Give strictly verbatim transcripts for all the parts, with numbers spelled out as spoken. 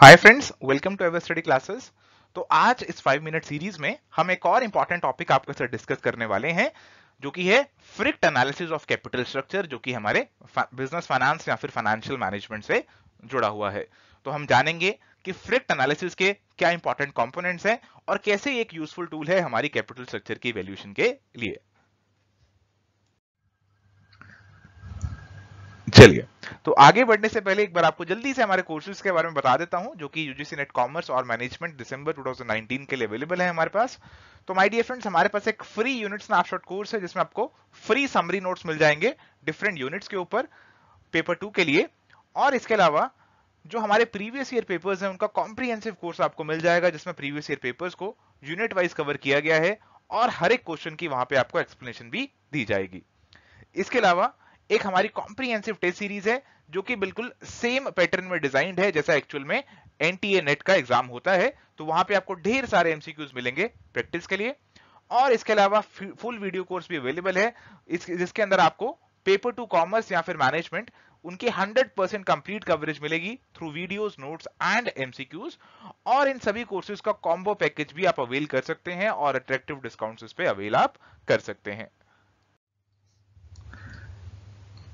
Hi friends, welcome to एवरस्टडी classes. तो आज इस फाइव मिनट सीरीज में हम एक और इंपॉर्टेंट टॉपिक आपके साथ डिस्कस करने वाले हैं, जो कि है FRICT analysis of capital structure, जो कि हमारे बिजनेस फाइनेंस या फिर फाइनेंशियल मैनेजमेंट से जुड़ा हुआ है। तो हम जानेंगे कि फ्रिक्ट एनालिसिस के क्या इंपॉर्टेंट कॉम्पोनेंट्स हैं और कैसे एक यूजफुल टूल है हमारी कैपिटल स्ट्रक्चर की वैल्यूएशन के लिए। चलिए, तो आगे बढ़ने से पहले एक बार आपको जल्दी से हमारे कोर्सेज के बारे में बता देता हूं, जो कि यूजीसी नेट कॉमर्स और मैनेजमेंट दिसंबर दो हज़ार उन्नीस के लिए अवेलेबल है हमारे पास। तो माय डियर फ्रेंड्स, हमारे पास एक फ्री यूनिट स्नैपशॉट कोर्स है, जिसमें आपको फ्री समरी नोट्स मिल जाएंगे डिफरेंट यूनिट्स के ऊपर पेपर टू के लिए, और इसके अलावा जो हमारे प्रीवियस ईयर पेपर्स हैं उनका कॉम्प्रिहेंसिव कोर्स आपको मिल जाएगा, जिसमें प्रीवियस ईयर पेपर्स को यूनिट वाइज कवर किया गया है और हर एक क्वेश्चन की वहां पे आपको एक्सप्लेनेशन भी दी जाएगी। इसके अलावा एक हमारी कॉम्प्रिहेंसिव टेस्ट सीरीज है, जो कि बिल्कुल सेम पैटर्न में डिजाइंड है जैसा एक्चुअल में एनटीए नेट का एग्जाम होता है। तो वहां पे आपको ढेर सारे एमसीक्यूज मिलेंगे प्रैक्टिस के लिए, और इसके अलावा फुल वीडियो कोर्स भी अवेलेबल है, जिसके अंदर आपको पेपर टू कॉमर्स या फिर मैनेजमेंट उनके हंड्रेड परसेंट कंप्लीट कवरेज मिलेगी through videos, notes and MCQs. और इन सभी कोर्सेज का कॉम्बो पैकेज भी आप अवेल कर सकते हैं और अट्रैक्टिव डिस्काउंट्स इस पे अवेल आप कर सकते हैं।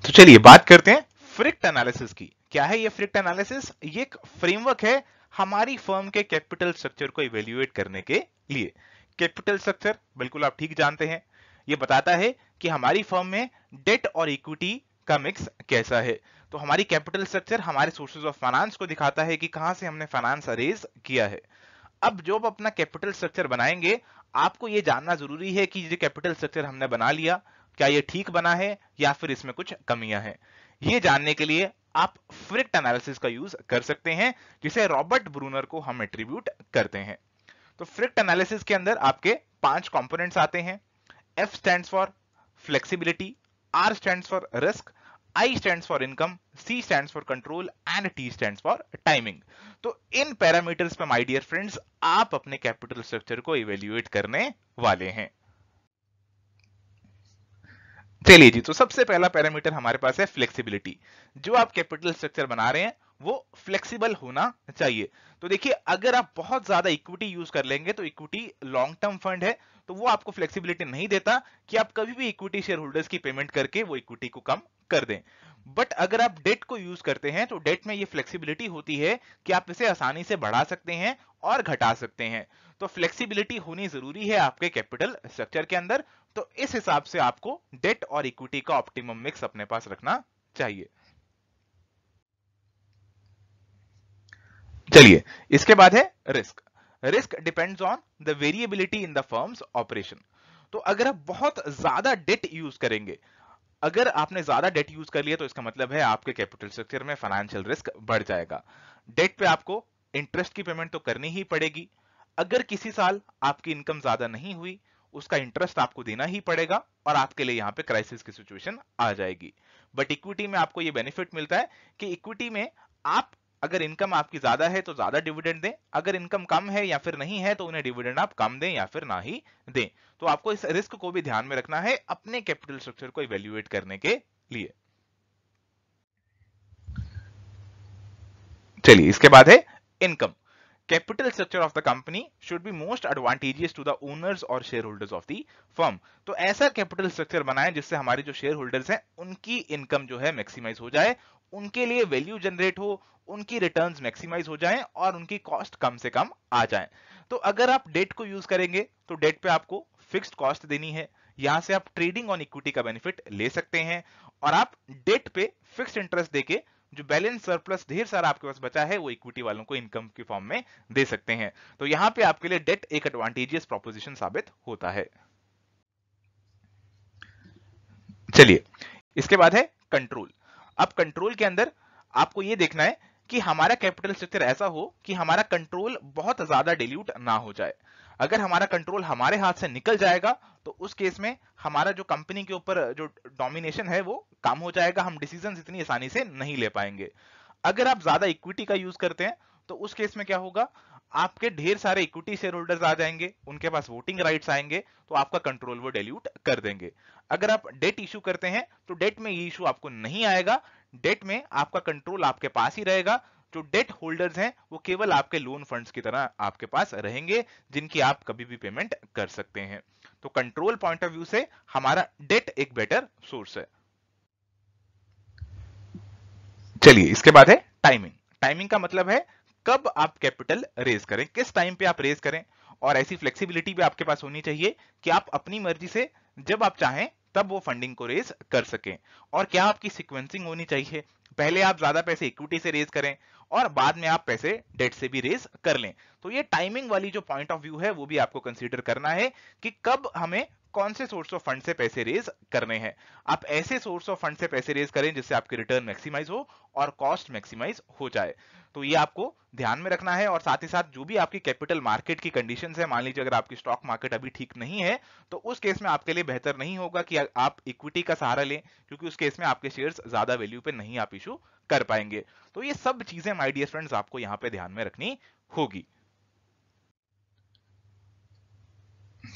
तो चलिए बात करते हैं फ्रिक्ट एनालिसिस की। क्या है ये फ्रिक्ट एनालिसिस? ये एक फ्रेमवर्क है हमारी फर्म के कैपिटल स्ट्रक्चर को इवेल्युएट करने के लिए। कैपिटल स्ट्रक्चर बिल्कुल आप ठीक जानते हैं, ये बताता है कि हमारी फर्म में डेट और इक्विटी का मिक्स कैसा है। तो हमारी कैपिटल स्ट्रक्चर हमारे सोर्सेज ऑफ फाइनेंस को दिखाता है कि कहां से हमने फाइनेंस अरेज किया है। अब जो आप अपना कैपिटल स्ट्रक्चर बनाएंगे, आपको यह जानना जरूरी है कि ये कैपिटल स्ट्रक्चर हमने बना लिया, क्या ये ठीक बना है या फिर इसमें कुछ कमियां हैं। ये जानने के लिए आप फ्रिक्ट एनालिसिस का यूज कर सकते हैं, जिसे रॉबर्ट ब्रूनर को हम एट्रीब्यूट करते हैं। तो फ्रिक्ट एनालिसिस के अंदर आपके पांच कंपोनेंट्स आते हैं। F stands for flexibility, R stands for risk, I stands for income, C stands for control and T stands for timing। तो इन पैरामीटर्स पे माय डियर फ्रेंड्स आप अपने कैपिटल स्ट्रक्चर को इवेल्युएट करने वाले हैं। चलिए जी, तो सबसे पहला पैरामीटर हमारे पास है फ्लेक्सिबिलिटी। जो आप कैपिटल स्ट्रक्चर बना रहे हैं वो फ्लेक्सिबल होना चाहिए। तो देखिए, अगर आप बहुत ज्यादा इक्विटी यूज कर लेंगे, तो इक्विटी लॉन्ग टर्म फंड है, तो वो आपको फ्लेक्सिबिलिटी नहीं देता कि आप कभी भी इक्विटी शेयर होल्डर्स की पेमेंट करके वो इक्विटी को कम कर दें। बट अगर आप डेट को यूज करते हैं, तो डेट में ये फ्लेक्सिबिलिटी होती है कि आप इसे आसानी से बढ़ा सकते हैं और घटा सकते हैं। तो फ्लेक्सिबिलिटी होनी जरूरी है आपके कैपिटल स्ट्रक्चर के अंदर। तो इस हिसाब से आपको डेट और इक्विटी का ऑप्टिमम मिक्स अपने पास रखना चाहिए। चलिए, इसके बाद है risk. Risk depends on the variability in the firm's operation. तो अगर आप बहुत ज्यादा डेट यूज करेंगे, अगर आपने ज्यादा डेट यूज कर लिया, तो इसका मतलब है आपके कैपिटल स्ट्रक्चर में फाइनेंशियल रिस्क बढ़ जाएगा। डेट पे आपको इंटरेस्ट की पेमेंट तो करनी ही पड़ेगी। अगर किसी साल आपकी इनकम ज्यादा नहीं हुई, उसका इंटरेस्ट आपको देना ही पड़ेगा और आपके लिए यहाँ पे क्राइसिस की सिचुएशन आ जाएगी। बट इक्विटी में आपको ये बेनिफिट मिलता है कि इक्विटी में आप अगर इनकम आपकी ज्यादा है तो ज्यादा डिविडेंड दें, अगर इनकम कम है या फिर नहीं है तो उन्हें डिविडेंड आप कम दें या फिर ना ही दें। तो आपको इस रिस्क को भी ध्यान में रखना है अपने कैपिटल स्ट्रक्चर को इवैल्यूएट करने के लिए। चलिए, इसके बाद है income. Capital structure of the company should be most advantageous to the owners और share holders of the firm. तो ऐसा कैपिटल स्ट्रक्चर बनाए जिससे हमारे जो शेयर होल्डर्स हैं उनकी इनकम जो है मैक्सिमाइज हो जाए, उनके लिए वैल्यू जनरेट हो, उनकी रिटर्न्स मैक्सिमाइज हो जाएं और उनकी कॉस्ट कम से कम आ जाए। तो अगर आप डेट को यूज करेंगे तो डेट पे आपको फिक्स्ड कॉस्ट देनी है, यहां से आप ट्रेडिंग ऑन इक्विटी का बेनिफिट ले सकते हैं और आप डेट पे फिक्स्ड इंटरेस्ट देके जो बैलेंस सरप्लस ढेर सारा आपके पास बचा है वो इक्विटी वालों को इनकम के फॉर्म में दे सकते हैं। तो यहां पे आपके लिए डेट एक एडवांटेजियस प्रोपोजिशन साबित होता है। चलिए, इसके बाद है कंट्रोल। अब कंट्रोल के अंदर आपको ये देखना है कि हमारा कैपिटल स्ट्रक्चर ऐसा हो कि हमारा कंट्रोल बहुत ज्यादा डिल्यूट ना हो जाए। अगर हमारा कंट्रोल हमारे हाथ से निकल जाएगा तो उस केस में हमारा जो कंपनी के ऊपर जो डोमिनेशन है वो कम हो जाएगा, हम डिसीजंस इतनी आसानी से नहीं ले पाएंगे। अगर आप ज्यादा इक्विटी का यूज करते हैं तो उस केस में क्या होगा, आपके ढेर सारे इक्विटी शेयर होल्डर्स आ जाएंगे, उनके पास वोटिंग राइट्स आएंगे, तो आपका कंट्रोल वो डिल्यूट कर देंगे। अगर आप डेट इश्यू करते हैं तो डेट में ये इश्यू आपको नहीं आएगा, डेट में आपका कंट्रोल आपके पास ही रहेगा। जो डेट होल्डर्स हैं वो केवल आपके लोन फंड्स की तरह आपके पास रहेंगे, जिनकी आप कभी भी पेमेंट कर सकते हैं। तो कंट्रोल पॉइंट ऑफ व्यू से हमारा डेट एक बेटर सोर्स है। चलिए, इसके बाद है टाइमिंग। टाइमिंग का मतलब है कब आप कैपिटल रेज करें, किस टाइम पे आप रेज करें, और ऐसी फ्लेक्सिबिलिटी भी आपके पास होनी चाहिए कि आप अपनी मर्जी से जब आप चाहें तब वो फंडिंग को रेज कर सकें। और क्या आपकी सिक्वेंसिंग होनी चाहिए, पहले आप ज्यादा पैसे इक्विटी से रेज करें और बाद में आप पैसे डेट से भी रेज कर लें। तो ये टाइमिंग वाली जो पॉइंट ऑफ व्यू है वो भी आपको कंसीडर करना है कि कब हमें कौन से सोर्स ऑफ फंड से पैसे रेज करने हैं। आप ऐसे सोर्स ऑफ फंड से पैसे रेज करें जिससे आपके रिटर्न मैक्सिमाइज हो और कॉस्ट मैक्सिमाइज हो जाए। तो ये आपको ध्यान में रखना है। और साथ ही साथ जो भी आपकी कैपिटल मार्केट की कंडीशंस है, मान लीजिए अगर आपकी स्टॉक मार्केट अभी ठीक नहीं है तो उस केस में आपके लिए बेहतर नहीं होगा कि आप इक्विटी का सहारा लें, क्योंकि उस केस में आपके शेयर्स ज्यादा वैल्यू पे नहीं आप इशू कर पाएंगे। तो ये सब चीजें माय डियर फ्रेंड्स आपको यहाँ पे ध्यान में रखनी होगी।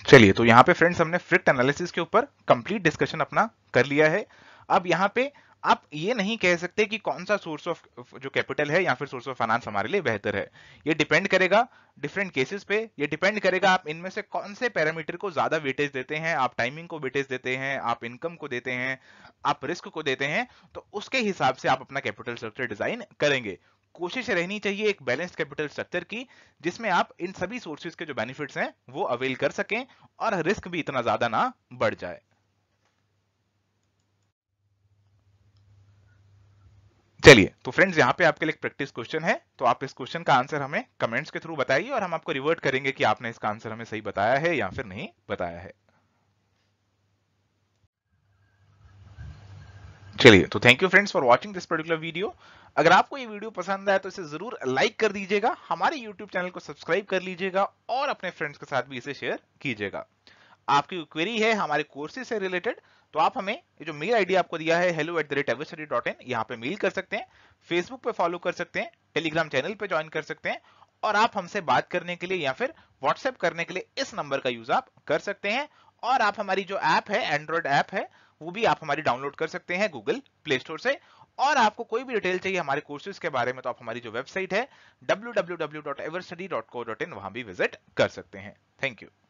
चलिए, तो यहाँ पे फ्रेंड्स हमने फ्रिक्ट एनालिसिस के ऊपर कंप्लीट डिस्कशन अपना कर लिया है। अब यहाँ पे आप ये नहीं कह सकते कि कौन सा सोर्स ऑफ जो कैपिटल है या फिर सोर्स ऑफ फाइनेंस हमारे लिए बेहतर है। ये डिपेंड करेगा डिफरेंट केसेस पे, ये डिपेंड करेगा आप इनमें से कौन से पैरामीटर को ज्यादा वेटेज देते हैं। आप टाइमिंग को वेटेज देते हैं, आप इनकम को देते हैं, आप रिस्क को देते हैं, तो उसके हिसाब से आप अपना कैपिटल स्ट्रक्चर डिजाइन करेंगे। कोशिश रहनी चाहिए एक बैलेंस्ड कैपिटल स्ट्रक्चर की, जिसमें आप इन सभी सोर्सेज के जो बेनिफिट्स हैं वो अवेल कर सकें और रिस्क भी इतना ज्यादा ना बढ़ जाए। चलिए, तो फ्रेंड्स यहाँ पे आपके लिए एक प्रैक्टिस क्वेश्चन है, तो आप इस क्वेश्चन का आंसर हमें कमेंट्स के थ्रू बताइए और हम आपको रिवर्ट करेंगे कि आपने इसका आंसर हमें सही बताया है या फिर नहीं बताया है। चलिए, तो thank you friends for watching this particular video. अगर आपको ये वीडियो पसंद आया तो इसे जरूर लाइक कर दीजिएगा, हमारे यूट्यूब चैनल को सब्सक्राइब कर लीजिएगा और अपने फ्रेंड्स के साथ भी इसे शेयर कीजिएगा। आपकी क्वेरी है हमारे कोर्सेज से रिलेटेड तो आप हमें जो मेल आईडी आपको दिया है hello at the rate Everstudy dot in यहाँ पे मेल कर सकते हैं, फेसबुक पे फॉलो कर सकते हैं, टेलीग्राम चैनल पे ज्वाइन कर सकते हैं और आप हमसे बात करने के लिए या फिर व्हाट्सएप करने के लिए इस नंबर का यूज आप कर सकते हैं। और आप हमारी जो ऐप है, एंड्रॉइड ऐप है, वो भी आप हमारी डाउनलोड कर सकते हैं गूगल प्ले स्टोर से। और आपको कोई भी डिटेल चाहिए हमारे कोर्सेज के बारे में तो आप हमारी जो वेबसाइट है W W W dot Everstudy dot co dot in वहां भी विजिट कर सकते हैं। Thank you.